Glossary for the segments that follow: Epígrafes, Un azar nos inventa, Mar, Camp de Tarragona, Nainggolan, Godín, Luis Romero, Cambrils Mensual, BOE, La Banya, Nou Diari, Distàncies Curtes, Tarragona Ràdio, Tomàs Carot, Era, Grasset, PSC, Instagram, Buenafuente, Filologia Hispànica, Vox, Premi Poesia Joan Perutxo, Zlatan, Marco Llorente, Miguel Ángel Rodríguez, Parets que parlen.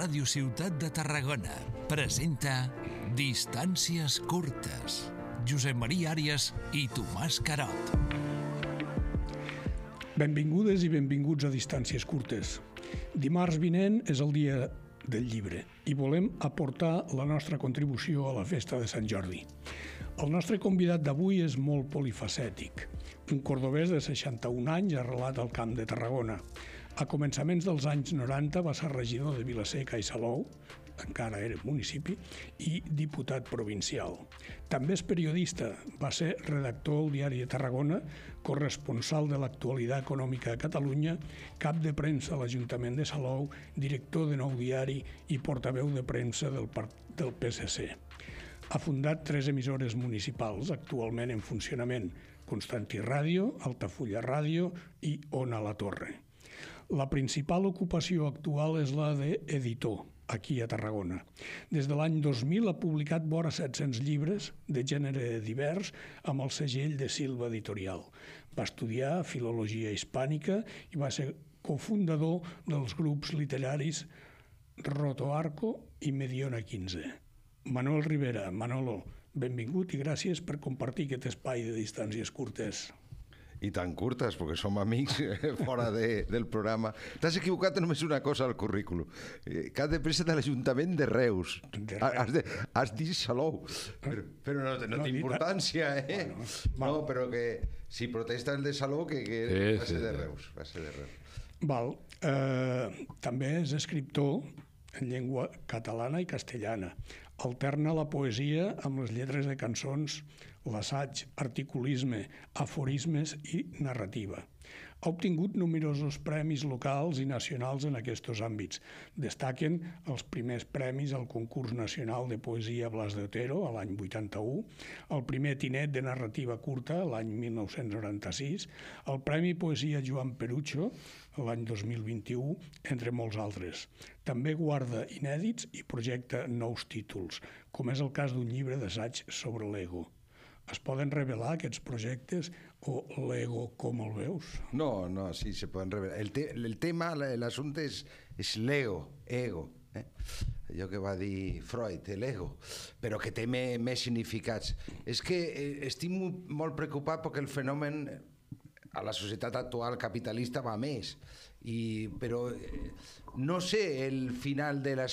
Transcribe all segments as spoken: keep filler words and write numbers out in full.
Ràdio Ciutat de Tarragona presenta Distàncies Curtes. Josep Maria Àries i Tomàs Carot. Benvingudes i benvinguts a Distàncies Curtes. Dimarts vinent és el dia del llibre i volem aportar la nostra contribució a la festa de Sant Jordi. El nostre convidat d'avui és molt polifacètic. Un cordobès de seixanta-un anys arrelat al Camp de Tarragona. A començaments dels anys noranta va ser regidor de Vilaseca i Salou, encara era municipi, i diputat provincial. També és periodista, va ser redactor al Diari de Tarragona, corresponsal de l'actualitat econòmica a Catalunya, cap de premsa a l'Ajuntament de Salou, director de Nou Diari i portaveu de premsa del P S C. Ha fundat tres emissores municipals actualment en funcionament: Constantiràdio, Altafulla Ràdio i Ona a la Torre. La principal ocupació actual és la d'editor, aquí a Tarragona. Des de l'any dos mil ha publicat vora set-cents llibres de gènere divers amb el segell de Silva Editorial. Va estudiar Filologia Hispànica i va ser cofundador dels grups literaris Rotoarco i Mediona quinze. Manuel Rivera, Manolo, benvingut i gràcies per compartir aquest espai de Distàncies Curtes. I tan curtes, perquè som amics fora del programa. T'has equivocat només una cosa al currículum. Que has de pressa de l'Ajuntament de Reus. Has dit Salou, però no té importància, eh? No, però que si protesta el de Salou, que va ser de Reus. Val. També és escriptor en llengua catalana i castellana. Alterna la poesia amb les lletres de cançons, l'assaig, articulisme, aforismes i narrativa. Ha obtingut numerosos premis locals i nacionals en aquests àmbits. Destaquen els primers premis al Concurs Nacional de Poesia Blas d'Otero l'any vuitanta-u, el primer Tinet de Narrativa Curta l'any mil nou-cents noranta-sis, el Premi Poesia Joan Perutxo l'any dos mil vint-i-u, entre molts altres. També guarda inèdits i projecta nous títols, com és el cas d'un llibre d'assaig sobre l'ego. Es poden revelar aquests projectes o l'ego com el veus? No, no, sí, se poden revelar. El tema, l'assumpte és l'ego, ego. Allò que va dir Freud, l'ego, però que té més significats. És que estic molt preocupat perquè el fenomen a la societat actual capitalista va més, però no sé el final de la...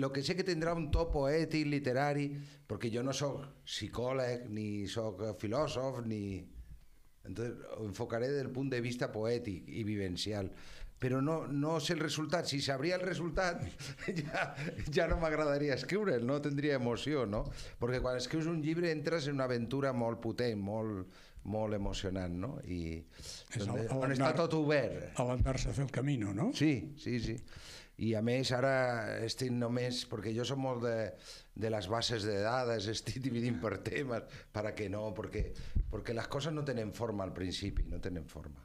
Lo que sé que tindrà un to poètic, literari, perquè jo no soc psicòleg, ni soc filòsof, ni... Entonces, ho enfocaré del punt de vista poètic i vivencial, però no sé el resultat. Si sabria el resultat ja no m'agradaria escriure'l, no tindria emoció, no? Perquè quan escrius un llibre entres en una aventura molt potent, molt... molt emocionant, no? On està tot obert. A l'andar-se a fer el camí, no? Sí, sí, sí. I a més ara estic només... Perquè jo soc molt de les bases de dades, estic dividint per temes, per a què no, perquè les coses no tenen forma al principi, no tenen forma.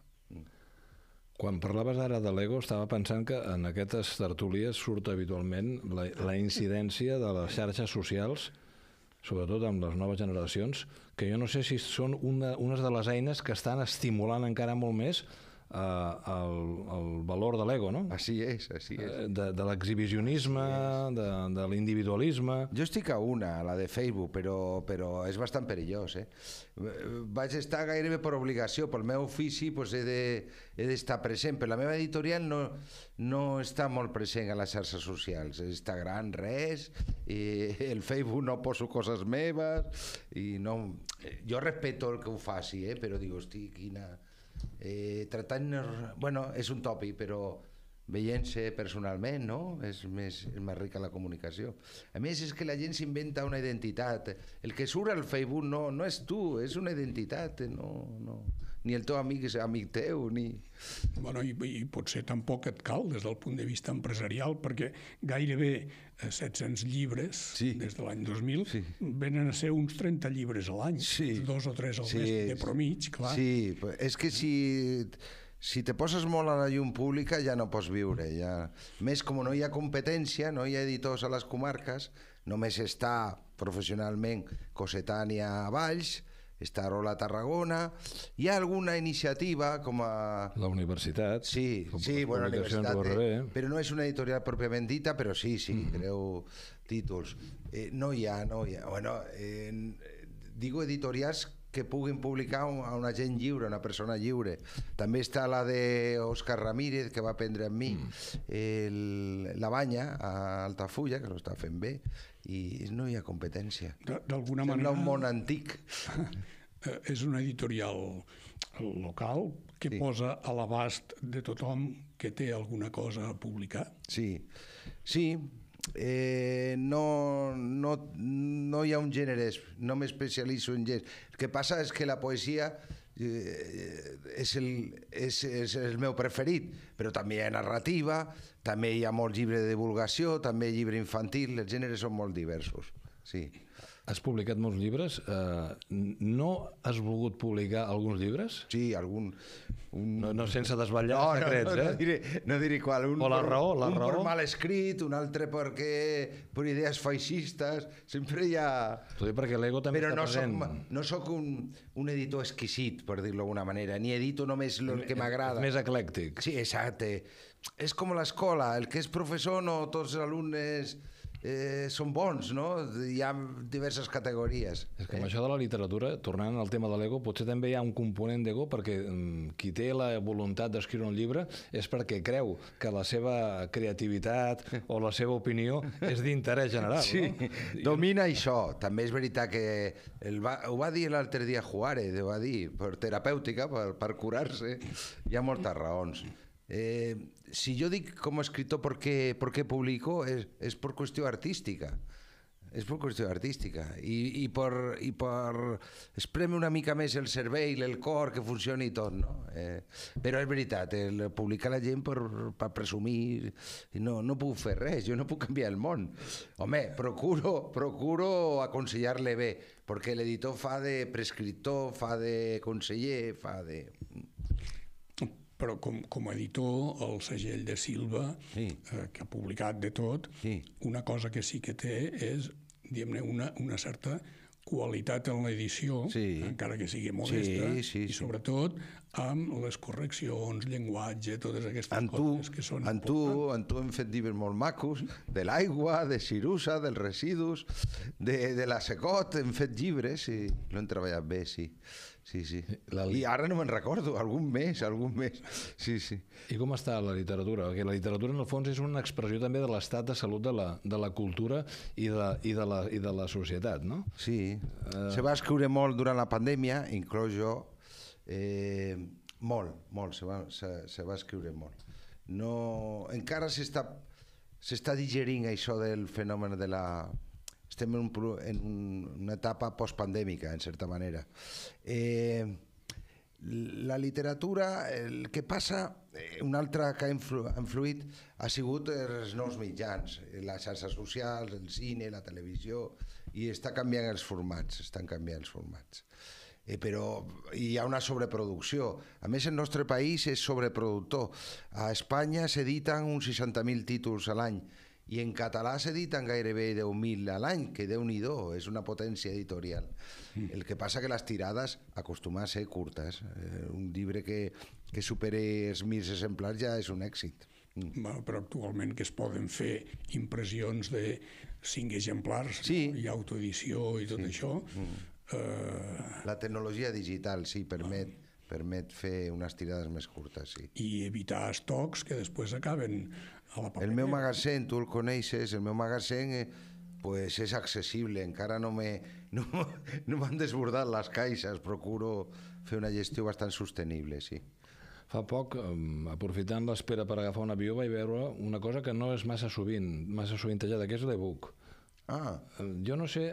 Quan parlaves ara de l'ego, estava pensant que en aquestes tertúlies surt habitualment la incidència de les xarxes socials, sobretot amb les noves generacions, que jo no sé si són unes de les eines que estan estimulant encara molt més el valor de l'ego, no? Així és, així és. De l'exhibicionisme, de l'individualisme... Jo estic a una, a la de Facebook, però és bastant perillós, eh? Vaig estar gairebé per obligació, pel meu ofici he d'estar present, però la meva editorial no està molt present a les xarxes socials. Instagram, res, el Facebook no poso coses meves, i no... Jo respecto el que ho faci, eh? Però dic, hosti, quina... Tractant-nos... Bueno, és un tòpic, però veient-se personalment, no? És més rica la comunicació. A més, és que la gent s'inventa una identitat. El que surt al Facebook no és tu, és una identitat. Ni el teu amic és amic teu, ni... Bueno, i potser tampoc et cal des del punt de vista empresarial, perquè gairebé set-cents llibres des de l'any dos mil venen a ser uns trenta llibres a l'any, dos o tres al mes de promig, clar. Sí, és que si te poses molt a la llum pública ja no pots viure. Més, com no hi ha competència, no hi ha editors a les comarques, només està professionalment Cossetània a Valls, està Rola Tarragona, hi ha alguna iniciativa com a... La universitat. Sí, sí, bueno, la universitat, però no és una editorial pròpiament dita, però sí, sí, creu títols. No hi ha, no hi ha. Bueno, digo editorials que puguin publicar a una gent lliure, una persona lliure. També està la d'Òscar Ramírez, que va aprendre amb mi, La Banya, a Altafulla, que ho està fent bé, i no hi ha competència. D'alguna manera... Sembla un món antic. És una editorial local que posa a l'abast de tothom que té alguna cosa a publicar. Sí, sí. No hi ha un gènere, no m'especialitzo en gènere. El que passa és que la poesia és el meu preferit, però també hi ha narrativa, també hi ha molt llibre de divulgació, també llibre infantil, els gèneres són molt diversos. Has publicat molts llibres. No has volgut publicar alguns llibres? Sí, algun... No sense desvetllar els secrets, eh? No diré qual. O la raó. Un per mal escrit, un altre per idees feixistes, sempre hi ha... Perquè l'ego també està present. Però no sóc un editor exquisit, per dir-ho d'alguna manera, ni edito només el que m'agrada. És més eclèctic. Sí, exacte. És com l'escola, el que és professor no tots els alumnes... són bons, no? Hi ha diverses categories. És que amb això de la literatura, tornant al tema de l'ego, potser també hi ha un component d'ego, perquè qui té la voluntat d'escriure un llibre és perquè creu que la seva creativitat o la seva opinió és d'interès general. Sí, domina això. També és veritat que ho va dir l'altre dia Juárez, ho va dir, per terapèutica, per curar-se. Hi ha moltes raons. Si jo dic com a escriptor per què publico és per qüestió artística, és per qüestió artística i per esprémer una mica més el cervell, el cor, que funcioni tot, no? Però és veritat, publicar la gent per presumir, no puc fer res, jo no puc canviar el món. Home, procuro aconsellar-li bé, perquè l'editor fa de prescriptor, fa de conseller, fa de... Però com a editor, el segell de Silva, que ha publicat de tot, una cosa que sí que té és, diguem-ne, una certa qualitat en l'edició, encara que sigui modesta, i sobretot amb les correccions, llenguatge, totes aquestes coses que són importants. En tu hem fet llibres molt macos, de l'aigua, de Sirusa, dels residus, de la Secot, hem fet llibres i l'hem treballat bé, sí. Sí, sí. I ara no me'n recordo, algun més, algun més. Sí, sí. I com està la literatura? Perquè la literatura, en el fons, és una expressió també de l'estat de salut de la cultura i de la societat, no? Sí. Se va escriure molt durant la pandèmia, inclòs jo, molt, molt, se va escriure molt. Encara s'està digerint això del fenomen de la... Estem en una etapa postpandèmica, en certa manera. La literatura, el que passa, un altre que ha influït ha sigut els nous mitjans, les xarxes socials, el cine, la televisió, i està canviant els formats, estan canviant els formats. Però hi ha una sobreproducció. A més, el nostre país és sobreproductor. A Espanya s'editen uns seixanta mil títols a l'any, i en català s'editen gairebé deu mil a l'any, que Déu-n'hi-do, és una potència editorial. El que passa que les tirades acostumen a ser curtes. Un llibre que superi els mil exemplars ja és un èxit. Però actualment que es poden fer impressions de cinc exemplars, hi ha autoedició i tot això. La tecnologia digital, sí, permet... permet fer unes tirades més curtes, sí. I evitar estocs que després acaben a la paperera. El meu magatzem, tu el coneixes, el meu magatzem és accessible, encara no m'han desbordat les caixes, procuro fer una gestió bastant sostenible, sí. Fa poc, aprofitant l'espera per agafar un avió, vaig veure una cosa que no és massa sovint, massa sovintejada, que és l'e-book. Ah, jo no sé...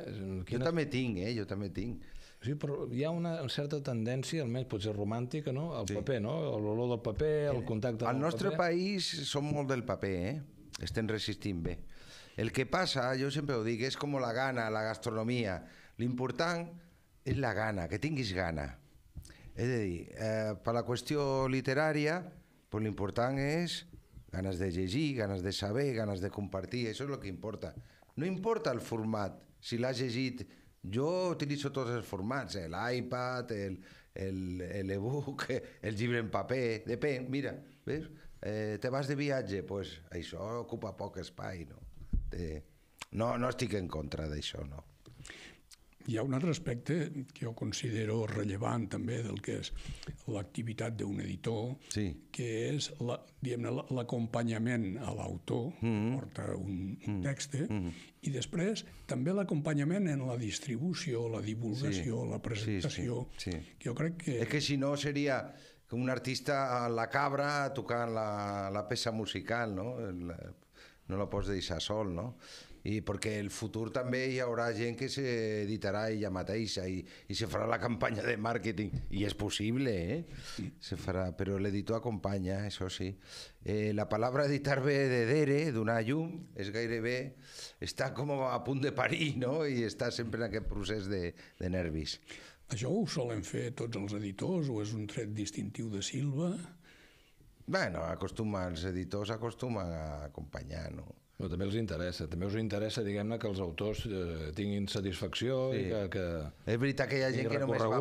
Jo també tinc, eh, jo també tinc. Sí, però hi ha una certa tendència, almenys potser romàntica, no? El paper, no? L'olor del paper, el contacte amb el paper... Al nostre país som molt del paper, eh? Estem resistint bé. El que passa, jo sempre ho dic, és com la gana, la gastronomia. L'important és la gana, que tinguis gana. És a dir, per la qüestió literària, l'important és ganes de llegir, ganes de saber, ganes de compartir, això és el que importa. No importa el format, si l'has llegit Jo utilitzo tots els formats, l'iPad, l'e-book, el llibre en paper, depèn, mira, veus? Te vas de viatge, doncs això ocupa poc espai, no? No estic en contra d'això, no. Hi ha un altre aspecte que jo considero rellevant també del que és l'activitat d'un editor, que és, diguem-ne, l'acompanyament a l'autor, porta un text, i després també l'acompanyament en la distribució, la divulgació, la presentació, que jo crec que... És que si no seria un artista a la cabra tocant la peça musical, no? No la pots deixar sol, no? I perquè el futur també hi haurà gent que s'editarà ella mateixa i se farà la campanya de màrqueting, i és possible, eh? Se farà, però l'editor acompanya, això sí. La paraula editar ve de dere, donar llum, és gairebé... Està com a punt de parir, no? I està sempre en aquest procés de nervis. Això ho solen fer tots els editors o és un tret distintiu de Silva? Bé, no, els editors acostumen a acompanyar, no? Però també els interessa, també us interessa, diguem-ne, que els autors tinguin satisfacció i que... És veritat que hi ha gent que només va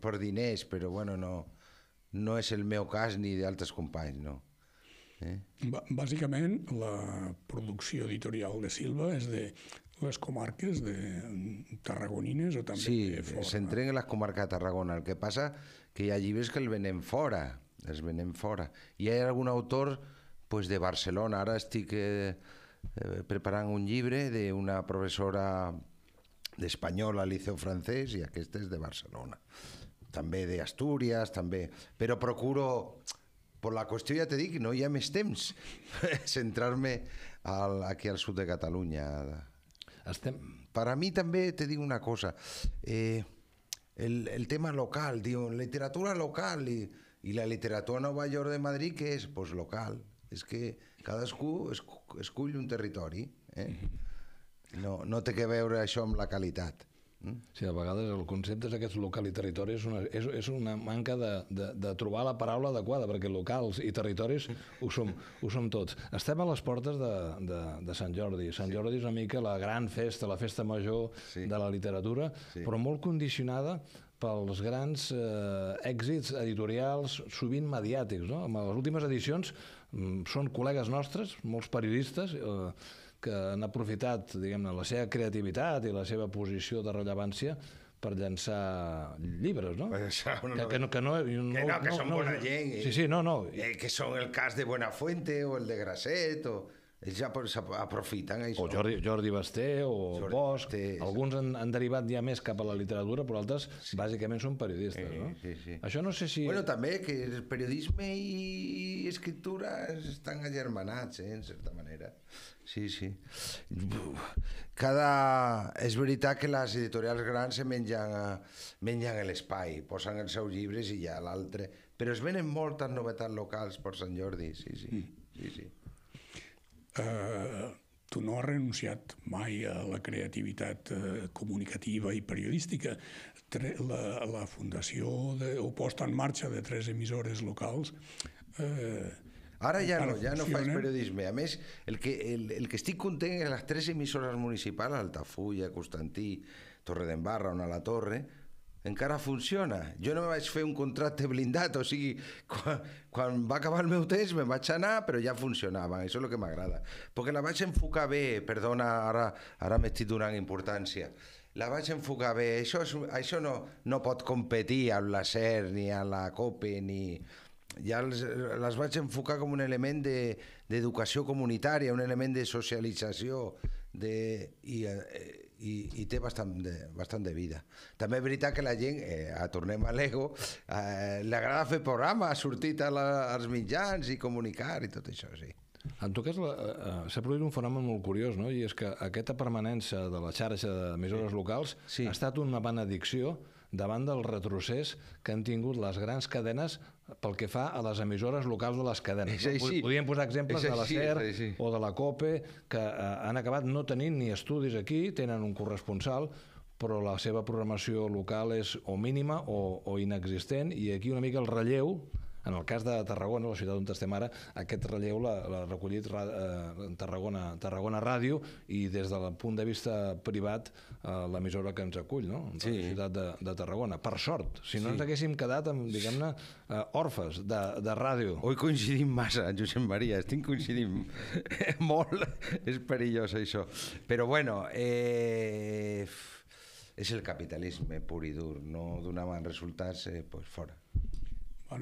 per diners, però, bueno, no és el meu cas ni d'altres companys, no. Bàsicament, la producció editorial de Silva és de les comarques tarragonines o també... Sí, s'entren en les comarques de Tarragona. El que passa que hi ha llibres que el venen fora, els venen fora. Hi ha algun autor... de Barcelona. Ara estic preparant un llibre d'una professora d'espanyol al Liceu Francès i aquesta és de Barcelona. També d'Astúries, també... Però procuro... Per la qüestió ja t'he dit, no hi ha més temps, centrar-me aquí al sud de Catalunya. Per a mi també t'he dit una cosa. El tema local, diuen, literatura local... I la literatura Nova York de Madrid, què és? Doncs local. És que cadascú escull un territori. No té a veure això amb la qualitat. Sí, a vegades el concepte d'aquest local i territori és una manca de trobar la paraula adequada, perquè locals i territoris ho som tots. Estem a les portes de Sant Jordi. Sant Jordi és una mica la gran festa, la festa major de la literatura, però molt condicionada pels grans èxits editorials, sovint mediàtics. En les últimes edicions són col·legues nostres, molts periodistes, que han aprofitat la seva creativitat i la seva posició de rellevància per llançar llibres, no? Que no, que són bona gent. Sí, sí, no, no. Que són el cas de Buenafuente o el de Grasset o... Ells ja s'aprofiten, això. O Jordi Basté, o Bosch. Alguns han derivat ja més cap a la literatura, però altres bàsicament són periodistes, no? Sí, sí. Això no sé si... Bueno, també que el periodisme i escriptura estan agermanats, en certa manera. Sí, sí. És veritat que les editorials grans mengen l'espai, posen els seus llibres i ja l'altre. Però es venen moltes novetats locals per Sant Jordi, sí, sí. Tu no has renunciat mai a la creativitat comunicativa i periodística. La fundació o posta en marxa de tres emissores locals... Ara ja no, ja no faig periodisme. A més, el que estic content és les tres emissores municipals, Altafulla, Constantí, Torredembarra, Ona a la Torre, encara funciona. Jo no vaig fer un contracte blindat, o sigui, quan va acabar el meu temps me'n vaig anar, però ja funcionava, això és el que m'agrada. Perquè la vaig enfocar bé, perdona, ara m'estic donant importància, la vaig enfocar bé, això no pot competir amb la S E R ni a la COPE, ni... Ja les vaig enfocar com un element d'educació comunitària, un element de socialització, i té bastant de vida. També és veritat que la gent, tornem a l'ego, li agrada fer programa, sortir als mitjans i comunicar i tot això, sí. En tot cas, s'ha produït un fenomen molt curiós, no? I és que aquesta permanència de la xarxa d'emissores locals ha estat una benedicció davant del retrocés que han tingut les grans cadenes pel que fa a les emissores locals de les cadenes. Podríem posar exemples de la S E R o de la COPE, que han acabat no tenint ni estudis aquí, tenen un corresponsal, però la seva programació local és o mínima o inexistent, i aquí una mica el relleu En el cas de Tarragona, la ciutat on estem ara, aquest relleu l'ha recollit Tarragona Ràdio i des del punt de vista privat l'emissora que ens acull, no? La ciutat de Tarragona. Per sort, si no ens haguéssim quedat amb, diguem-ne, orfes de ràdio. Oi, coincidim massa, Josep Maria, estic coincidint molt. És perillós, això. Però, bueno, eh... és el capitalisme pur i dur, no donaven resultats, doncs fora.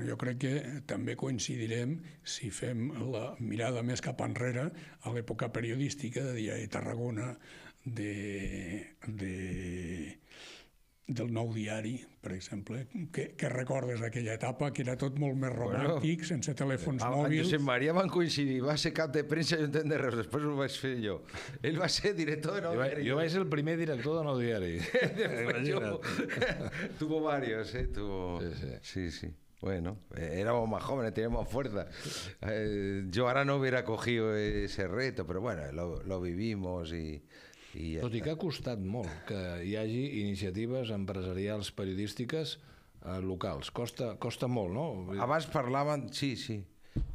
Jo crec que també coincidirem, si fem la mirada més cap enrere, a l'època periodística de Diari de Tarragona, del Nou Diari, per exemple, que recordes d'aquella etapa, que era tot molt més romàntic, sense telèfons mòbils... Josep Maria van coincidir, va ser cap de premsa i intendent de Reus, després ho vaig fer jo. Ell va ser director de Nou Diari. Jo vaig ser el primer director de Nou Diari. Tuvo varios, eh? Sí, sí. Bueno, éramos más jóvenes, teníamos fuerza. Eh, yo ahora no hubiera cogido ese reto, pero bueno, lo, lo vivimos y... y Tot i que ha costat molt que hi hagi iniciatives empresarials periodístiques eh, locals. Costa, costa molt, no? Abans parlaven, sí, sí.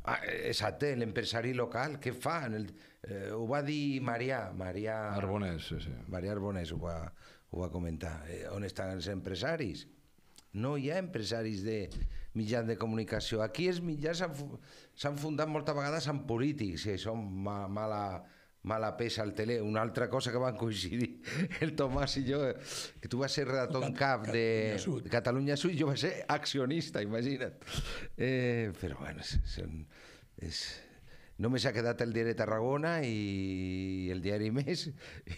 Ah, exacte, l'empresari local, què fan? El, eh, ho va dir Marià. Marià Arbonès, sí, sí. Marià Arbonès ho va, ho va comentar. Eh, on estan els empresaris? No hi ha empresaris de mitjans de comunicació. Aquí els mitjans s'han fundat moltes vegades amb polítics, que són mala peça al tele. Una altra cosa que van coincidir el Tomàs i jo, que tu vas ser redactor en cap de Catalunya Sud, jo vaig ser accionista, imagina't. Però bueno, és... Només ha quedat el Diari de Tarragona i el Diari Més,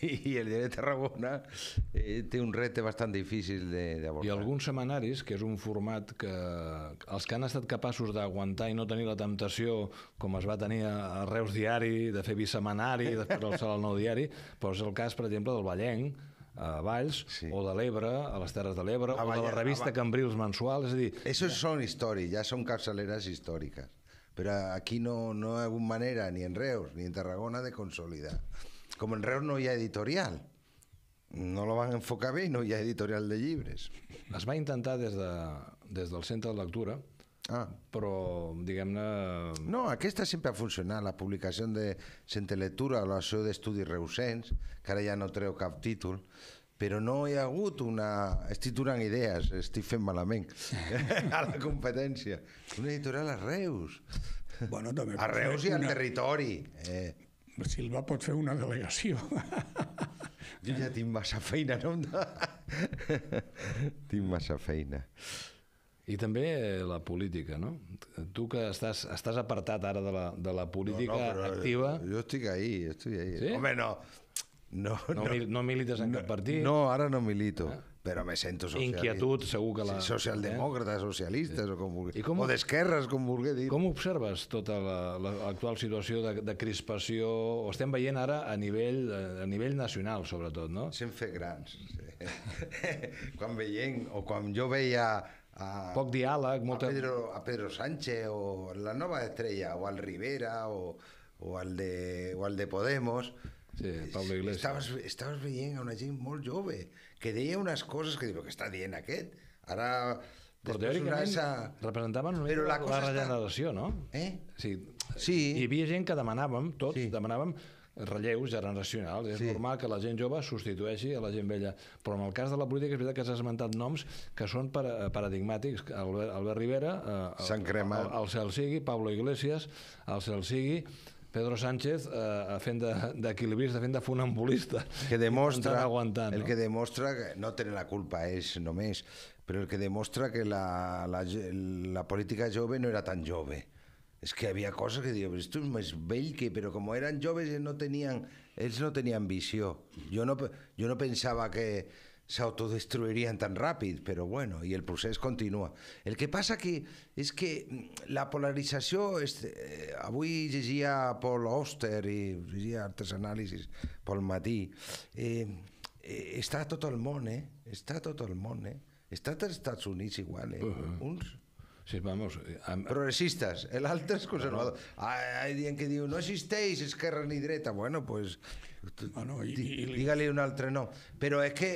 i el Diari de Tarragona té un repte bastant difícil d'abordar. I alguns setmanaris, que és un format que els que han estat capaços d'aguantar i no tenir la temptació com es va tenir a Reus Diari, de fer bisemanari, després del Salou Nou Diari, però és el cas, per exemple, del Vallenc, a Valls, o de l'Ebre, a les Terres de l'Ebre, o de la revista Cambrils mensual, és a dir... Això són històries, ja són capçaleres històriques. Però aquí no hi ha hagut manera, ni en Reus ni en Tarragona, de consolidar. Com en Reus no hi ha editorial, no la van enfocar bé i no hi ha editorial de llibres. Es va intentar des del centre de lectura, però, diguem-ne... No, aquesta sempre ha funcionat, la publicació de centre de lectura o l'associació d'estudis reusencs, que ara ja no treu cap títol, però no hi ha hagut una... Estic donant idees, estic fent malament a la competència. Una editorial a Reus. A Reus i al territori. Silva pot fer una delegació. Jo ja tinc massa feina, no? Tinc massa feina. I també la política, no? Tu que estàs apartat ara de la política activa... Jo estic ahí, estic ahí. Home, no... No milites en cap partit? No, ara no milito, però me sento socialista. Inquietud, segur que la... Socialdemòcrata, socialistes, o d'esquerres, com vulgui dir. Com observes tota l'actual situació de crispació? Ho estem veient ara a nivell nacional, sobretot, no? S'hem fet grans. Quan veiem, o quan jo veia... Poc diàleg, molta... A Pedro Sánchez, o la nova estrella, o al Rivera, o al de Podemos... Estaves veient a una gent molt jove que deia unes coses que diu, que està dient aquest ara... Però teòricament representaven la regeneració, no? Hi havia gent que demanàvem, tots demanàvem relleus generacionals. És normal que la gent jove substitueixi a la gent vella, però en el cas de la política és veritat que s'ha esmentat noms que són paradigmàtics. Albert Rivera, el Salsigui, Pablo Iglesias, el Salsigui, Pedro Sánchez fent d'equilibrista, fent de funambulista. El que demostra que no tenen la culpa ells només, però el que demostra que la política jove no era tan jove. És que hi havia coses que diuen, esto és més vell que... Però com eren joves, ells no tenien visió. Jo no pensava que s'autodestruirien tan ràpid, però bueno, i el procés continua. El que passa és que la polarització... Avui llegia Paul Auster i llegia altres anàlisis pel matí. Està tot el món, eh? Està tot el món, eh? Està als Estats Units igual, eh? Uns... progressistes, l'altre és conservador. Hi ha gent que diu no existeix esquerra ni dreta. Bueno, doncs digue-li un altre nom. Però és que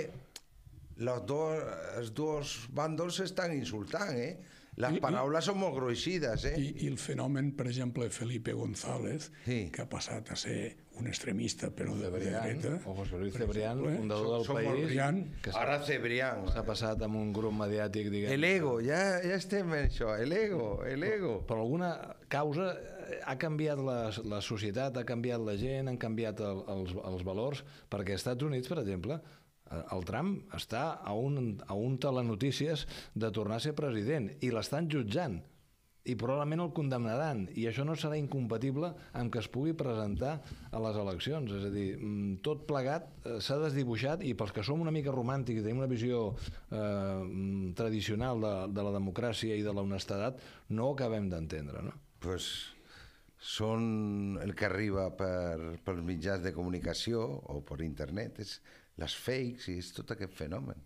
els dos bàndols s'estan insultant, eh? Les paraules són molt grueixides, eh? I el fenomen, per exemple, Felipe González, que ha passat a ser un extremista, però de dreta. O José Luis Cebrián, fundador del País. Ara Cebrián. S'ha passat amb un grup mediàtic, diguem. El ego, ja estem en això, el ego, el ego. Per alguna causa ha canviat la societat, ha canviat la gent, han canviat els valors, perquè als Estats Units, per exemple, el Trump està a un telenotícies de tornar a ser president i l'estan jutjant i probablement el condemnaran i això no serà incompatible amb que es pugui presentar a les eleccions. És a dir, tot plegat s'ha desdibuixat i pels que som una mica romàntics i tenim una visió tradicional de la democràcia i de l'honestedat no acabem d'entendre. Doncs són el que arriba per mitjans de comunicació o per internet, és les fakes, és tot aquest fenomen.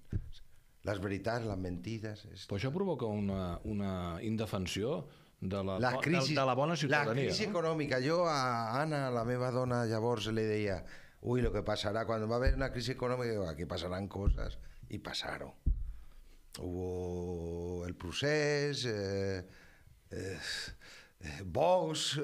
Les veritats, les mentides... Però això provoca una indefensió de la bona ciutadania. La crisi econòmica. Jo a Anna, la meva dona, llavors li deia ui, el que passarà, quan va haver una crisi econòmica, aquí passaran coses, i passaron. Hubo el procés, Vox...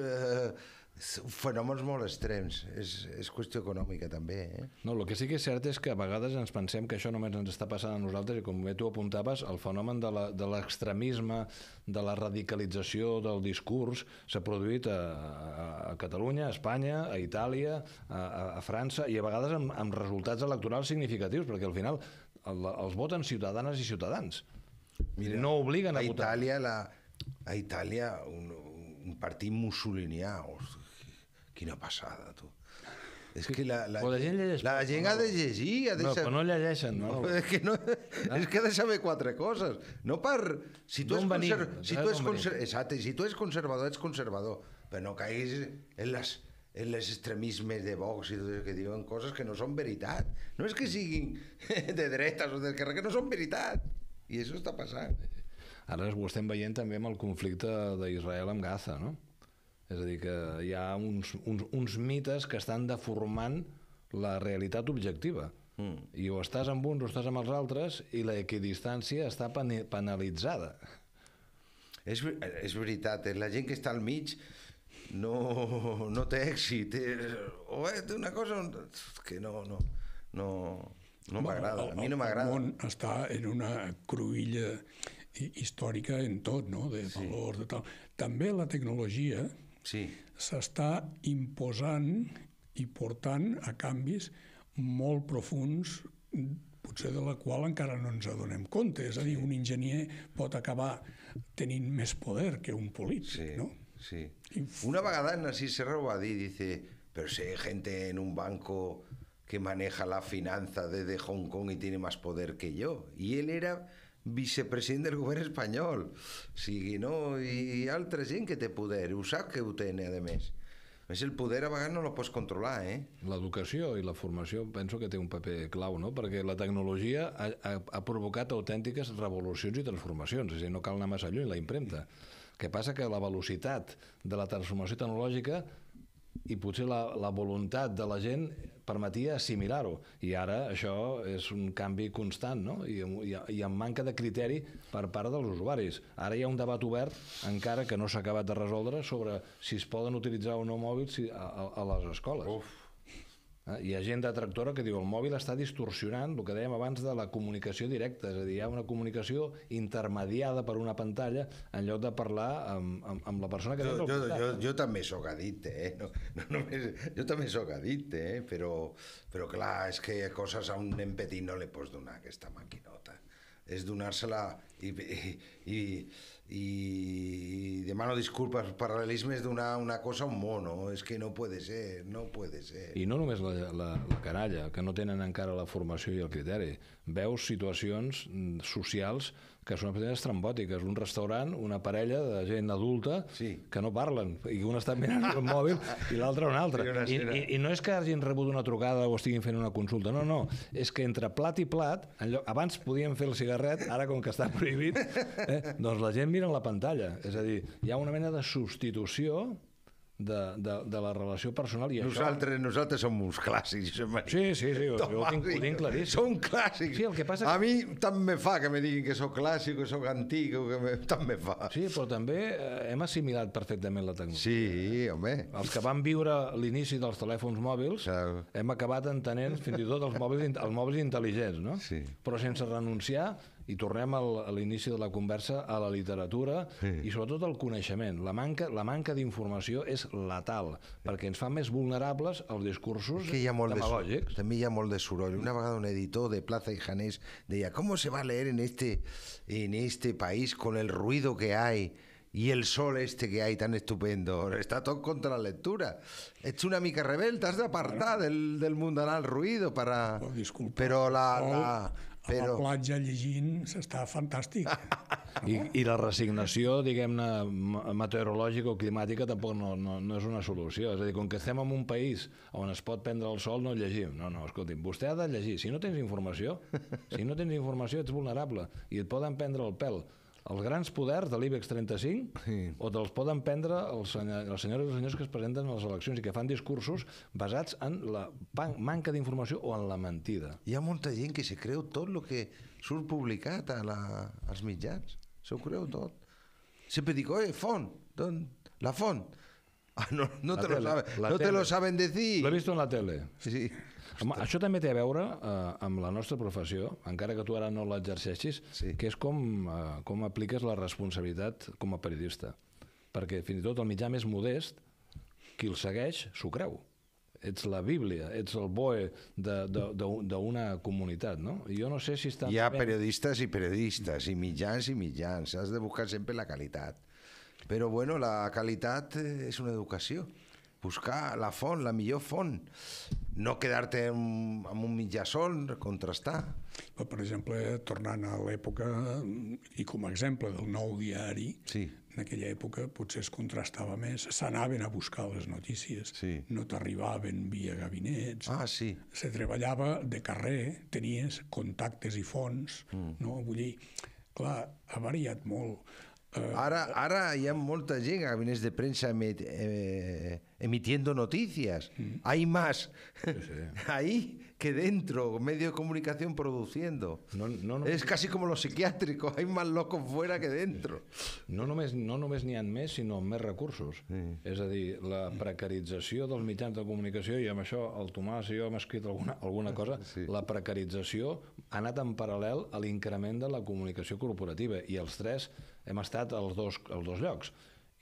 fenòmens molt extrems, és qüestió econòmica també. No, el que sí que és cert és que a vegades ens pensem que això només ens està passant a nosaltres i com bé tu apuntaves, el fenomen de l'extremisme, de la radicalització del discurs s'ha produït a Catalunya, a Espanya, a Itàlia, a França i a vegades amb resultats electorals significatius perquè al final els voten ciutadanes i ciutadans. No obliguen a votar. A Itàlia un partit mussolinià, quina passada, tu. És que la gent ha de llegir... No, però no llegeixen, no. És que ha de saber quatre coses. No per... D'on venim. Exacte, si tu ets conservador, ets conservador, però no caiguis en les extremismes de Vox i tot el que diuen coses que no són veritat. No és que siguin de dretes o d'esquerra, que no són veritat. I això està passant. Ara ho estem veient també amb el conflicte d'Israel amb Gaza, no? És a dir, que hi ha uns mites que estan deformant la realitat objectiva. I o estàs amb uns o estàs amb els altres i l'equidistància està penalitzada. És veritat, la gent que està al mig no té èxit. O és una cosa que no... no m'agrada, a mi no m'agrada. El món està en una cruïlla històrica en tot, no?, de valors, de tal. També la tecnologia s'està imposant i portant a canvis molt profunds, potser de la qual encara no ens adonem compte. És a dir, un enginyer pot acabar tenint més poder que un polític, no? Sí, sí. Una vegada en Narcís Serra ho va dir, dice, pero si hay gente en un banco que maneja la finanza desde Hong Kong y tiene más poder que yo. Y él era vicepresident del govern espanyol, o sigui, no, hi ha altra gent que té poder, ho sap que ho tenen, a més. A més, el poder a vegades no el pots controlar, eh? L'educació i la formació penso que té un paper clau, no? Perquè la tecnologia ha provocat autèntiques revolucions i transformacions, és a dir, no cal anar massa lluny, la impremta. El que passa és que la velocitat de la transformació tecnològica i potser la voluntat de la gent permetia assimilar-ho. I ara això és un canvi constant, no?, i amb manca de criteri per part dels usuaris. Ara hi ha un debat obert, encara que no s'ha acabat de resoldre, sobre si es poden utilitzar o no mòbils a les escoles. Hi ha gent detractora que diu el mòbil està distorsionant el que dèiem abans de la comunicació directa, és a dir, hi ha una comunicació intermediada per una pantalla en lloc de parlar amb la persona que... Jo també soc addicte, eh? Jo també soc addicte, eh? Però clar, és que coses a un nen petit no li pots donar aquesta maquinota. És donar-se-la i demano disculpes, el paral·lelisme és donar una cosa a un mono, és que no puede ser, no puede ser. I no només la canalla, que no tenen encara la formació i el criteri. Veus situacions socials que són estrambòtiques, un restaurant, una parella de gent adulta que no parlen, i un està mirant el mòbil i l'altre un altre. I no és que hagin rebut una trucada o estiguin fent una consulta, no, no, és que entre plat i plat, abans podíem fer el cigarret, ara com que està prohibit, doncs la gent mira la pantalla, és a dir, hi ha una mena de substitució de la relació personal. Nosaltres som uns clàssics. Sí, sí, ho tinc claríssim. Som clàssics. A mi tant me fa que me diguin que soc clàssic o soc antic, tant me fa. Sí, però també hem assimilat perfectament la tecnologia. Sí, home. Els que van viure l'inici dels telèfons mòbils hem acabat entenent fins i tot els mòbils intel·ligents, no? Però sense renunciar, i tornem a l'inici de la conversa, a la literatura i sobretot al coneixement. La manca d'informació és letal, perquè ens fa més vulnerables als discursos demagògics. També hi ha molt de soroll. Una vegada un editor de Plaza y Janés deia «¿Cómo se va a leer en este país con el ruido que hay y el sol este que hay tan estupendo? Está todo contra la lectura. Ets una mica rebel, t'has d'apartar del mundanal ruido para...». Però la... a la platja llegint s'està fantàstic. I la resignació, diguem-ne, meteorològica o climàtica tampoc no és una solució. És a dir, com que estem en un país on es pot prendre el sol, no llegim. No, no, escolti'm, vostè ha de llegir. Si no tens informació, si no tens informació ets vulnerable i et poden prendre el pèl els grans poders de l'Ibex trenta-cinc o te'ls poden prendre els senyors i senyors que es presenten a les eleccions i que fan discursos basats en la manca d'informació o en la mentida. Hi ha molta gent que se creu tot el que surt publicat als mitjans. Se ho creu tot. Sempre dic, oi, font, la font. No te lo saben decir. L'he vist en la tele. Sí. Això també té a veure amb la nostra professió, encara que tu ara no l'exerceixis, que és com apliques la responsabilitat com a periodista. Perquè fins i tot el mitjà més modest, qui el segueix s'ho creu. Ets la Bíblia, ets el BOE d'una comunitat, no? Hi ha periodistes i periodistes, i mitjans i mitjans. Has de buscar sempre la qualitat. Però, bueno, la qualitat és una educació. Buscar la font, la millor font. No quedar-te amb un mitjà sol, contrastar. Per exemple, tornant a l'època, i com a exemple del Nou Diari, en aquella època potser es contrastava més, s'anaven a buscar les notícies, no t'arribaven via gabinets, se treballava de carrer, tenies contactes i fonts, no? Vull dir, clar, ha variat molt. Ara hi ha molta gent a gabinets de premsa emitiendo noticias. Hay más ahí que dentro, medios de comunicación produciendo. Es casi como los psiquiátricos, hay más locos fuera que dentro. No només n'hi ha més, sinó més recursos. És a dir, la precarització dels mitjans de comunicació, i amb això el Tomàs i jo hem escrit alguna cosa, la precarització ha anat en paral·lel a l'increment de la comunicació corporativa, i els tres hem estat als dos llocs.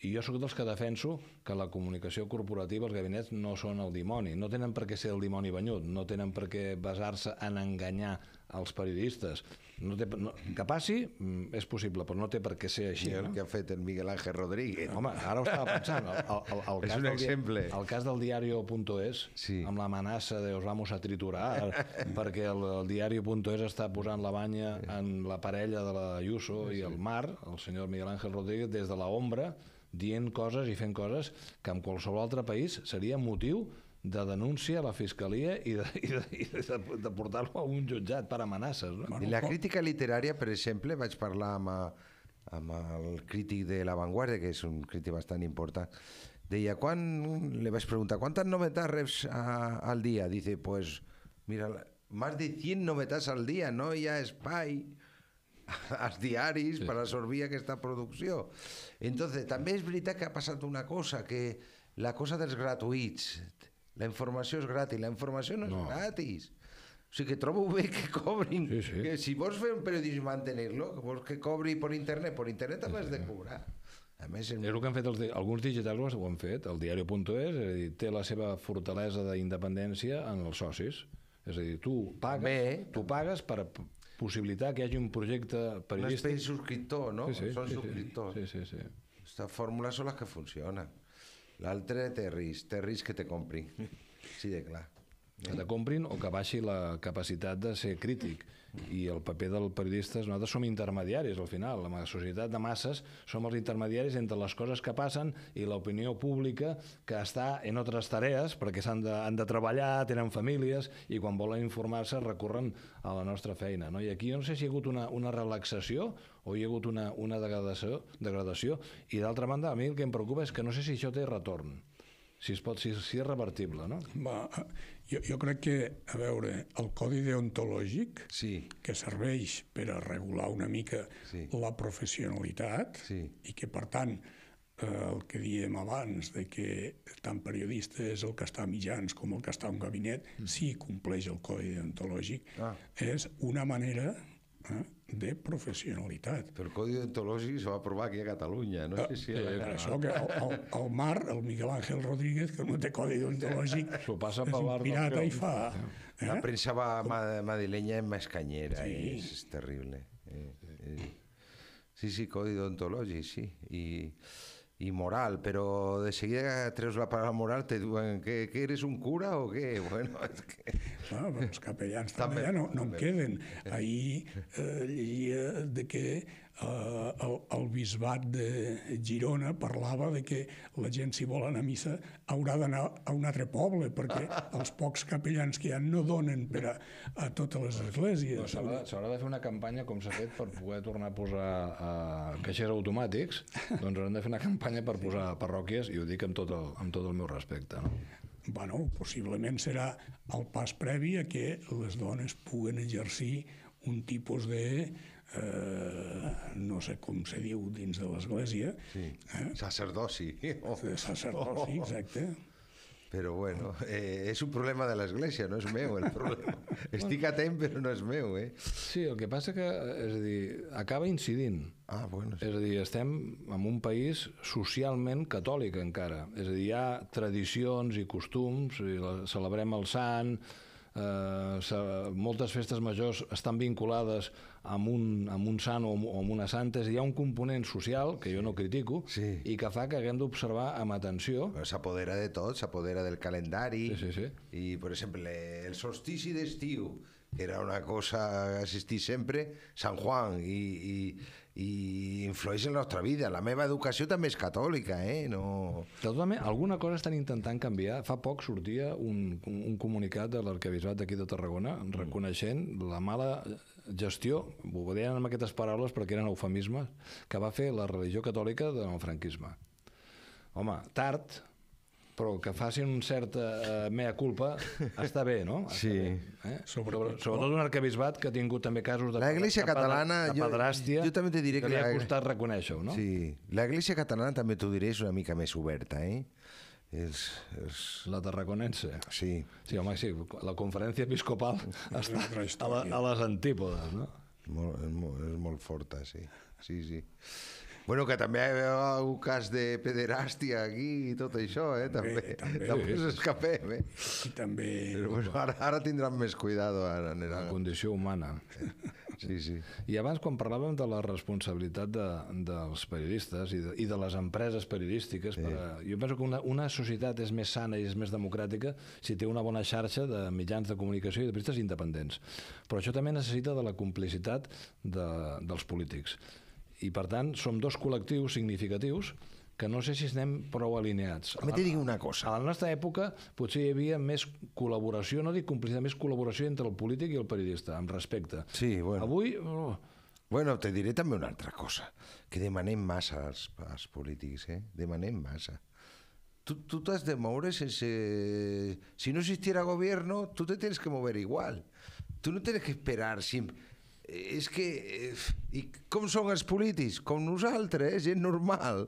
I jo soc dels que defenso que la comunicació corporativa, els gabinets, no són el dimoni. No tenen per què ser el dimoni banyut, no tenen per què basar-se en enganyar els periodistes. Que passi és possible, però no té per què ser així. El que ha fet el Miguel Ángel Rodríguez. Home, ara ho estava pensant. És un exemple. El cas del diario punt es, amb l'amenaça de «os vamos a triturar», perquè el diario punt es està posant La Banya en la parella de la Ayuso i el Mar, el senyor Miguel Ángel Rodríguez, des de l'ombra, dient coses i fent coses que en qualsevol altre país seria motiu de denúncia a la fiscalia i de portar-lo a un jutjat per amenaces. I la crítica literària, per exemple, vaig parlar amb el crític de La Vanguardia, que és un crític bastant important, deia, li vaig preguntar, quantes novetats reps al dia? Dice, pues, mira, más de cien novetats al dia, no hi ha espai als diaris per absorbir aquesta producció. Entonces, també és veritat que ha passat una cosa, que la cosa dels gratuïts, la informació és gratis, la informació no és gratis. O sigui que trobo bé que cobrin, que si vols fer un periodisme mantenir-lo, que vols que cobri per internet, per internet també has de cobrar. És el que han fet alguns digitals, ho han fet, el diario punt es té la seva fortalesa d'independència en els socis. És a dir, tu pagues per possibilitar que hi hagi un projecte periodístic. Un espai subscriptor, no? Són subscriptors. Aquestes fórmules són les que funcionen. L'altre té risc, té risc que te comprin, sí de clar. Que te comprin o que baixi la capacitat de ser crític. I el paper del periodista és, nosaltres som intermediaris al final, la societat de masses som els intermediaris entre les coses que passen i l'opinió pública que està en altres tarees perquè han de treballar, tenen famílies i quan volen informar-se recorren a la nostra feina. I aquí jo no sé si hi ha hagut una relaxació o hi ha hagut una degradació i d'altra banda a mi el que em preocupa és que no sé si això té retorn. si es pot, si és revertible, no? Jo crec que, a veure, el codi deontològic que serveix per a regular una mica la professionalitat i que, per tant, el que diem abans de que tant periodista és el que està a mitjans com el que està a un gabinet, si compleix el codi deontològic, és una manera de professionalitat. Però el codi deontològic es va aprovar aquí a Catalunya. Això que el Mar, el Miguel Ángel Rodríguez, que no té codi deontològic, és un pirata i fa... La premsa madrilenya és més canyera, és terrible. Sí, sí, codi deontològic, sí. I moral, però de seguida que treus la paraula moral te diuen que eres un cura o què? Clar, però els capellans també ja no en queden. Ahir llegia que el bisbat de Girona parlava que la gent, si vol anar a missa, haurà d'anar a un altre poble perquè els pocs capellans que hi ha no donen per a totes les esglésies. S'haurà de fer una campanya com s'ha fet per poder tornar a posar caixers automàtics, doncs haurem de fer una campanya per posar parròquies, i ho dic amb tot el meu respecte. Bueno, possiblement serà el pas previ a que les dones puguen exercir un tipus de... no sé com se diu dins de l'Església. Sacerdoci. Sacerdoci, exacte. Però, bueno, és un problema de l'Església, no és meu el problema. Estic atent, però no és meu, eh? Sí, el que passa que, és a dir, acaba incidint. Ah, bueno. És a dir, estem en un país socialment catòlic encara. És a dir, hi ha tradicions i costums, celebrem el sant, moltes festes majors estan vinculades amb un sant o amb una santa. Hi ha un component social, que jo no critico, i que fa que haguem d'observar amb atenció. S'apodera de tot, s'apodera del calendari. I, per exemple, el solstici d'estiu, que era una cosa que assistia sempre, Sant Joan, i influeix en la nostra vida. La meva educació també és catòlica, eh? Alguna cosa estan intentant canviar. Fa poc sortia un comunicat de l'arquebisbat d'aquí de Tarragona reconeixent la mala gestió, ho deien amb aquestes paraules perquè eren eufemismes, que va fer la religió catòlica del franquisme. Home, tard... però que facin un cert mea culpa està bé, no? Sí. Sobretot un arquebisbat que ha tingut també casos de pedràstia que li ha costat reconèixer-ho, no? Sí. L'Església catalana també t'ho diré, és una mica més oberta, eh? La tarraconense. Sí. Sí, home, sí, la conferència episcopal està a les antípodes, no? És molt forta, sí. Sí, sí. Bueno, que també hi ha un cas de pederàstia aquí i tot això, eh? També. També s'escapem, eh? I també... Ara tindran més cuidado. La condició humana. Sí, sí. I abans, quan parlàvem de la responsabilitat dels periodistes i de les empreses periodístiques, jo penso que una societat és més sana i és més democràtica si té una bona xarxa de mitjans de comunicació i de periodistes independents. Però això també necessita de la complicitat dels polítics. I, per tant, som dos col·lectius significatius que no sé si anem prou alineats. També t'he dit una cosa. A la nostra època potser hi havia més col·laboració, no dic complicitat, més col·laboració entre el polític i el periodista, amb respecte. Sí, bueno. Avui... Bueno, te diré també una altra cosa, que demanem massa als polítics, eh? Demanem massa. Tu t'has de moure sense... Si no existiera gobierno, tu te tens que mover igual. Tu no tens que esperar sempre... És que... Com són els polítics? Com nosaltres, gent normal.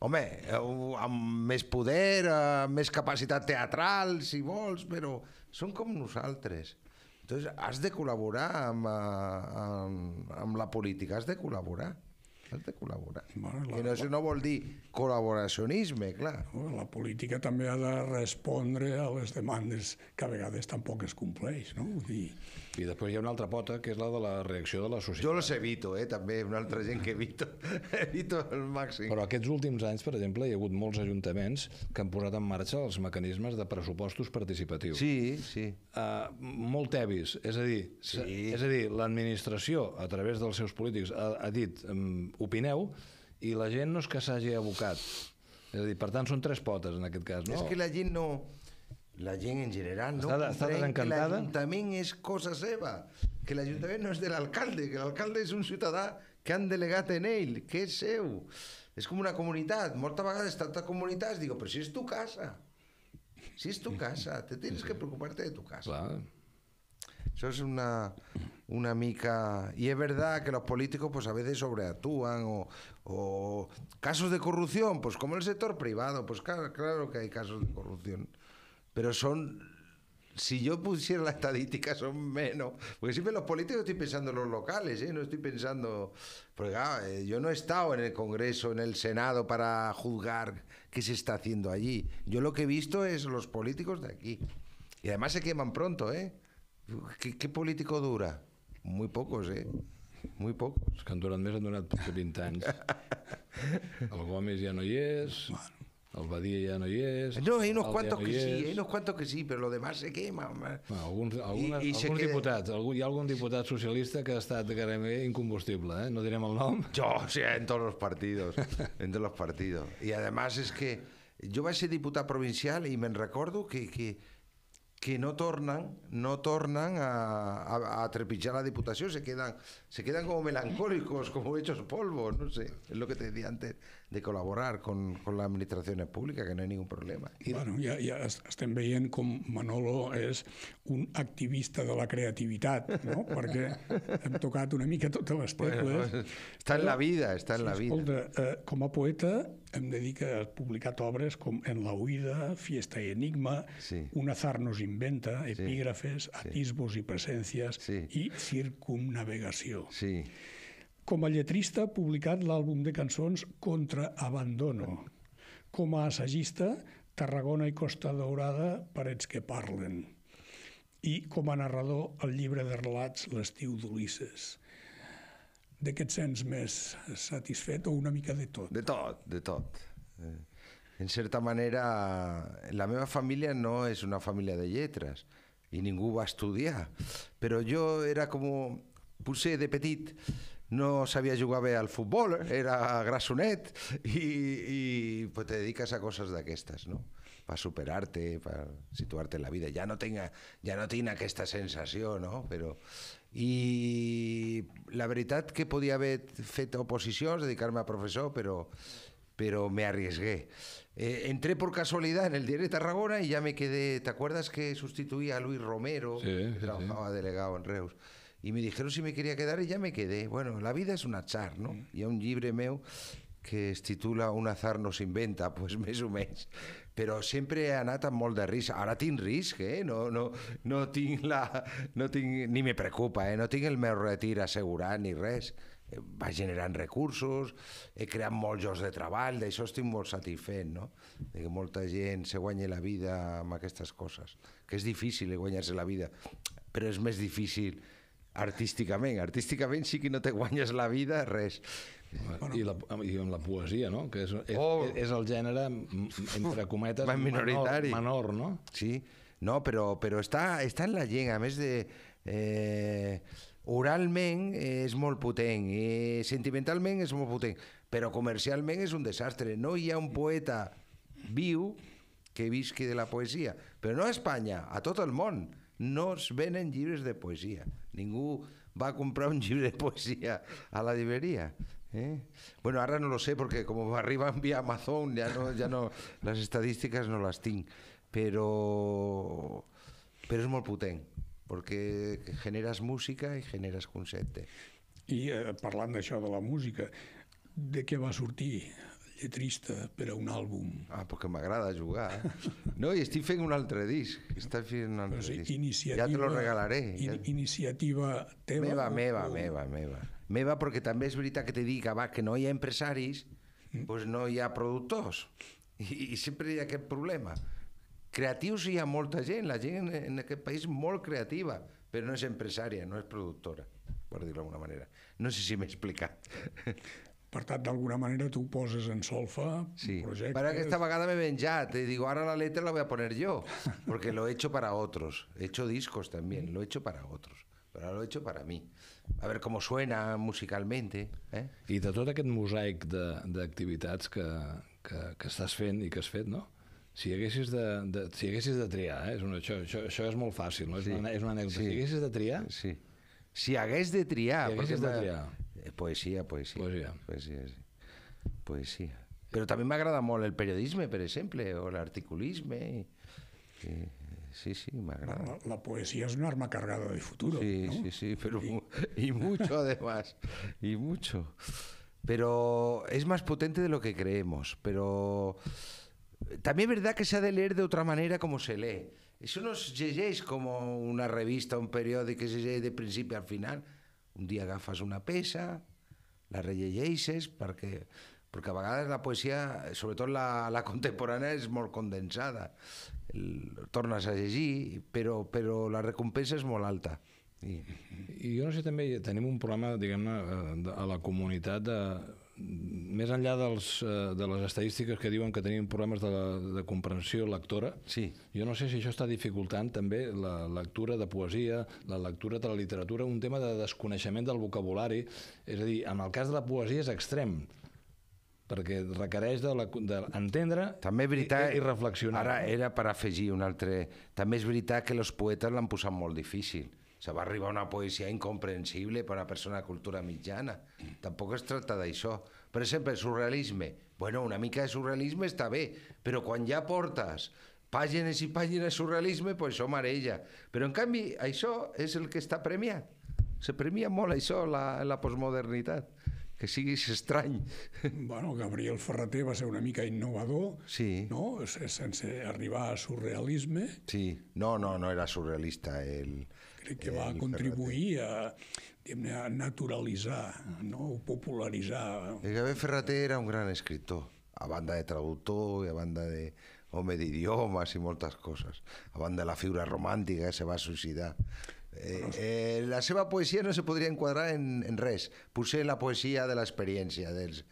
Home, amb més poder, amb més capacitat teatral, si vols, però són com nosaltres. Llavors, has de col·laborar amb la política, has de col·laborar. Has de col·laborar. Això no vol dir col·laboracionisme, clar. La política també ha de respondre a les demandes que a vegades tampoc es compleix, no? I després hi ha una altra pota, que és la de la reacció de la societat. Jo les evito, eh? També una altra gent que evito. Evito al màxim. Però aquests últims anys, per exemple, hi ha hagut molts ajuntaments que han posat en marxa els mecanismes de pressupostos participatius. Sí, sí. Molt tevis. És a dir, l'administració, a través dels seus polítics, ha dit... opineu, i la gent no és que s'hagi abocat. És a dir, per tant, són tres potes, en aquest cas. És que la gent no... La gent, en general, no comprèn que l'Ajuntament és cosa seva, que l'Ajuntament no és de l'alcalde, que l'alcalde és un ciutadà que han delegat en ell, que és seu. És com una comunitat. Moltes vegades, tantes comunitats, dic, però si és tu casa. Si es tu casa, te tienes que preocuparte de tu casa. Claro. Eso es una, una mica... Y es verdad que los políticos pues a veces sobreactúan o, o... Casos de corrupción, pues como el sector privado, pues claro, claro que hay casos de corrupción. Pero son... Si yo pusiera la estadística son menos, porque siempre los políticos estoy pensando en los locales, ¿eh? No estoy pensando, porque claro, yo no he estado en el Congreso, en el Senado para juzgar qué se está haciendo allí. Yo lo que he visto es los políticos de aquí, y además se queman pronto, ¿eh? ¿Qué, qué político dura? Muy pocos, ¿eh? Muy pocos. Els que han durat més han durat vint anys. El Gómez ja no hi és... El Badia ja no hi és... No, hi ha uns quantos que sí, hi ha uns quantos que sí, però el demás se quema. Alguns diputats, hi ha algun diputat socialista que ha estat gairebé incombustible, no direm el nom. Jo, sí, en tots els partits, en tots els partits. I, a més, és que jo vaig ser diputat provincial i me'n recordo que no tornen a trepitjar la Diputació, se queden com melancólicos, com hechos polvo, no sé. És el que te decía antes, de col·laborar amb les administracions públiques, que no hi ha ningú problema. Ja estem veient com Manolo és un activista de la creativitat, no? Perquè hem tocat una mica totes les tecles. Està en la vida, està en la vida. Escolta, com a poeta em dedico a publicar obres com En la huida, Fiesta i Enigma, Un azar nos inventa, epígrafes, atisbos i presències i circumnavegació. Sí. Com a lletrista ha publicat l'àlbum de cançons Contra Abandono. Com a assagista, Tarragona i Costa Daurada, Parets que parlen. I com a narrador, el llibre de relats L'estiu d'Ulisses. De què et sents més satisfet o una mica de tot? De tot, de tot. En certa manera, la meva família no és una família de lletres i ningú va estudiar, però jo era com... Potser de petit no sabia jugar bé al futbol, era grassonet, i te dediques a coses d'aquestes, no? Per superar-te, per situar-te en la vida. Ja no tinc aquesta sensació, no? I la veritat que podia haver fet oposicions, dedicar-me a professor, però me arriesgué. Entré por casualidad en el Diari de Tarragona i ja me quedé... T'acuerdes que substituïa a Luis Romero, que trabajava delegado en Reus? Y me dijeron si me quería quedar y ya me quedé. Bueno, la vida es un azar, ¿no? Hi ha un llibre meu que es titula Un azar nos inventa, pues més o menys. Però sempre he anat amb molt de risc. Ara tinc risc, eh? No tinc la... Ni me preocupa, eh? No tinc el meu retir assegurat ni res. Vaig generant recursos, he creat molts llocs de treball, d'això estic molt satisfet, no? Que molta gent se guanyi la vida amb aquestes coses. Que és difícil guanyar-se la vida, però és més difícil... Artísticament, artísticament sí que no te guanyes la vida, res. I amb la poesia, no? Que és el gènere, entre cometes, menor, no? Sí, no, però està en la gent, a més de... Oralment és molt potent, sentimentalment és molt potent, però comercialment és un desastre. No hi ha un poeta viu que visqui de la poesia, però no a Espanya, a tot el món. No es venen llibres de poesia. Ningú va a comprar un llibre de poesia a la librería. Bueno, ahora no lo sé, porque como arriban vía Amazon, ya no... Las estadísticas no las tinc. Pero... Pero es muy potent, porque generas música y generas concepte. I parlant d'això de la música, de què va sortir... lletrista per a un àlbum. Ah, perquè m'agrada jugar. No, i estic fent un altre disc. Estic fent un altre disc. Ja te lo regalaré. Iniciativa teva? Meva, meva, meva, meva. Meva, perquè també és veritat que te dic que no hi ha empresaris, doncs no hi ha productors. I sempre hi ha aquest problema. Creatius hi ha molta gent, la gent en aquest país molt creativa, però no és empresària, no és productora, per dir-ho d'alguna manera. No sé si m'he explicat. Per tant, d'alguna manera, tu poses en solfa projectes... Para que esta vegada me ven ya, te digo, ahora la letra la voy a poner yo, porque lo he hecho para otros, he hecho discos también, lo he hecho para otros, pero ahora lo he hecho para mí. A ver cómo suena musicalmente. I de tot aquest mosaic d'activitats que estàs fent i que has fet, no? Si haguessis de triar, això és molt fàcil, és una anècdota, si haguessis de triar... Si hagués de triar... Si haguessis de triar... Poesia, poesia. Poesia. Però també m'agrada molt el periodisme, per exemple, o l'articulisme. Sí, sí, m'agrada. Bueno, la poesía es una arma cargada de futuro. Sí, ¿no? sí, sí, pero sí. Y mucho además, y mucho. Pero es más potente de lo que creemos, pero también es verdad que se ha de leer de otra manera como se lee. Eso no es llegeix como una revista, un periódico que se llegeix de principi al final. Un dia agafes una peça, la rellegeixes, perquè, perquè a vegades la poesia, sobretot la, la contemporània, és molt condensada. El, tornes a llegir, però, però la recompensa és molt alta. I, I jo no sé, també tenim un problema, diguem-ne, a la comunitat de... Més enllà de les estadístiques que diuen que tenim problemes de comprensió lectora, jo no sé si això està dificultant també la lectura de poesia, la lectura de la literatura, un tema de desconeixement del vocabulari. És a dir, en el cas de la poesia és extrem, perquè requereix d'entendre i reflexionar. Ara era per afegir un altre... També és veritat que els poetes l'han posat molt difícil. Se va arribar una poesia incomprensible per a una persona de cultura mitjana. Tampoc es tracta d'això. Per exemple, el surrealisme. Bueno, una mica de surrealisme està bé, però quan ja portes pàgines i pàgines de surrealisme, doncs això marella. Però, en canvi, això és el que està premiat. Se premia molt això, la postmodernitat. Que siguis estrany. Bueno, Gabriel Ferrater va ser una mica innovador, no? Sense arribar a surrealisme. Sí. No, no, no era surrealista el... Crec que va contribuir a naturalitzar, o popularitzar. Gabriel Ferrater era un gran escriptor, a banda de traductor i a banda d'home d'idiomes i moltes coses. A banda de la figura romàntica, se va suïcidar. La seva poesia no se podria enquadrar en res. Potser la poesia de l'experiència dels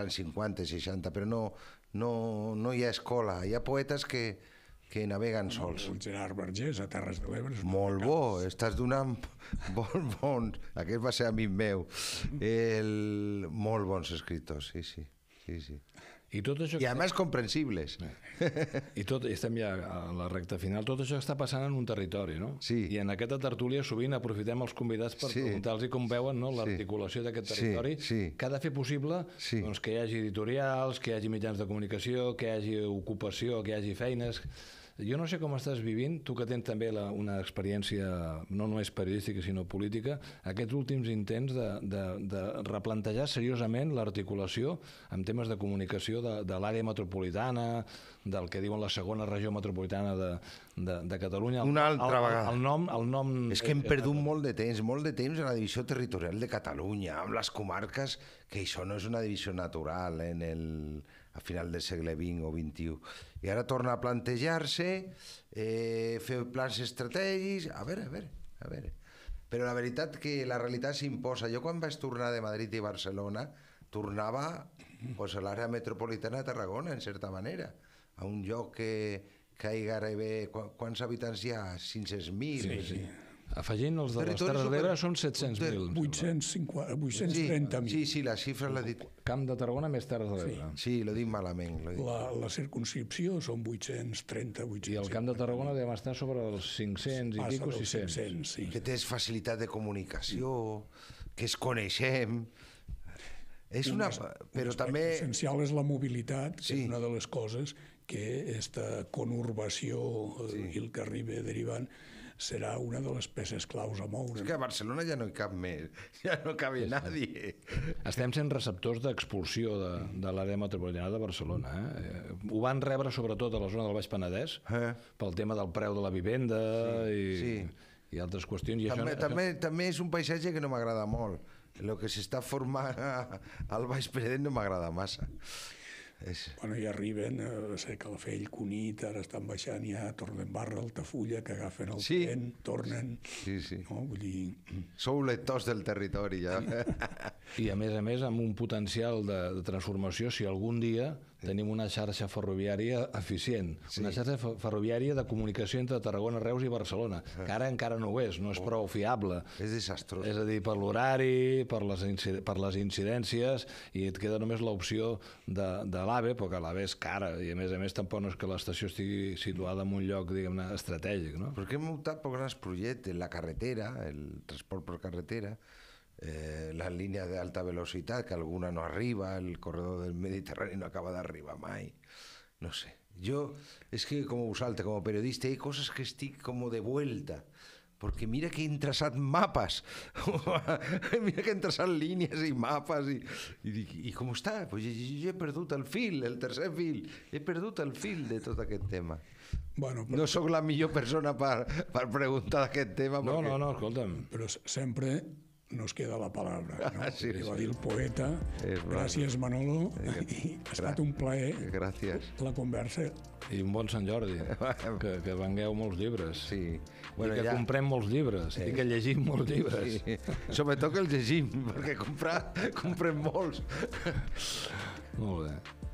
anys cinquanta, seixanta, però no hi ha escola. Hi ha poetes que... que naveguen sols. El Gerard Vergés, a Terres de l'Ebre... Molt bo, estàs donant molt bons... Aquest va ser amic meu. Molt bons escriptors, sí, sí. I a més comprensibles. I estem ja a la recta final. Tot això està passant en un territori, no? I en aquesta tertúlia sovint aprofitem els convidats per preguntar-los com veuen l'articulació d'aquest territori, que ha de fer possible que hi hagi editorials, que hi hagi mitjans de comunicació, que hi hagi ocupació, que hi hagi feines... Jo no sé com estàs vivint, tu que tens també una experiència no només periodística sinó política, aquests últims intents de replantejar seriosament l'articulació en temes de comunicació de l'àrea metropolitana, del que diuen la segona regió metropolitana de Catalunya. Una altra vegada. És que hem perdut molt de temps, molt de temps en la divisió territorial de Catalunya, amb les comarques, que això no és una divisió natural en el... a final del segle vint o vint-i-u. I ara torna a plantejar-se, fer plans estratègics... A veure, a veure, a veure... Però la veritat que la realitat s'imposa. Jo quan vaig tornar de Madrid i Barcelona, tornava a l'àrea metropolitana de Tarragona, en certa manera, a un lloc que hi gairebé... Quants habitants hi ha? cinc-cents mil? Afegint els de les Terres d'Ebre són set-cents mil. vuit-cents trenta mil. Sí, sí, la xifra l'ha dit. Camp de Tarragona més Terres de l'Ebre. Sí, l'ho dic malament. La circunscripció són vuit-cents trenta. I el Camp de Tarragona deu estar sobre els cinc-cents i pico, sis-cents. Que tens facilitat de comunicació, que es coneixem... Un aspecte essencial és la mobilitat, que és una de les coses que aquesta conurbació i el que arriba derivant serà una de les peces claus a moure. És que a Barcelona ja no hi cap més, ja no cabe nadie. Estem sent receptors d'expulsió de l'àrea metropolitana de Barcelona. Ho van rebre sobretot a la zona del Baix Penedès, pel tema del preu de la vivenda i altres qüestions. També és un paisatge que no m'agrada molt. El que s'està formant al Baix Penedès no m'agrada massa. Bueno, ja arriben, sé que Calafell, Cunit, ara estan baixant ja, Torredembarra, Altafulla, que agafen el tren, tornen... Sí, sí. Sou lectors del territori, ja. I a més a més, amb un potencial de transformació, si algun dia tenim una xarxa ferroviària eficient, una xarxa ferroviària de comunicació entre Tarragona, Reus i Barcelona, que ara encara no ho és, no és prou fiable. És desastrós. És a dir, per l'horari, per les incidències, i et queda només l'opció de l'AVE, perquè l'AVE és cara, i a més a més tampoc no és que l'estació estigui situada en un lloc, diguem-ne, estratègic, no? Perquè hem optat per grans projectes, la carretera, el transport per carretera, les línies d'alta velocitat, que alguna no arriba, el corredor del Mediterrani no acaba d'arribar mai, no sé, Yo, es que como Busalta, como periodista, hay cosas que estoy como de vuelta. Porque mira que he entrasat mapas, mira que he entrasat líneas y mapas. I, i, i com està? Pues jo he perdut el fil, el tercer fil, he perdut el fil de tot aquest tema. No sóc la millor persona per preguntar d'aquest tema. No, no, no, escolta'm. Però sempre nos queda la palabra. Va dir el poeta. Gràcies, Manolo. Ha estat un plaer la conversa. I un bon Sant Jordi, que vengueu molts llibres, i que comprem molts llibres, i que llegim molts llibres. Sobretot que els llegim, perquè comprem molts. Molt bé.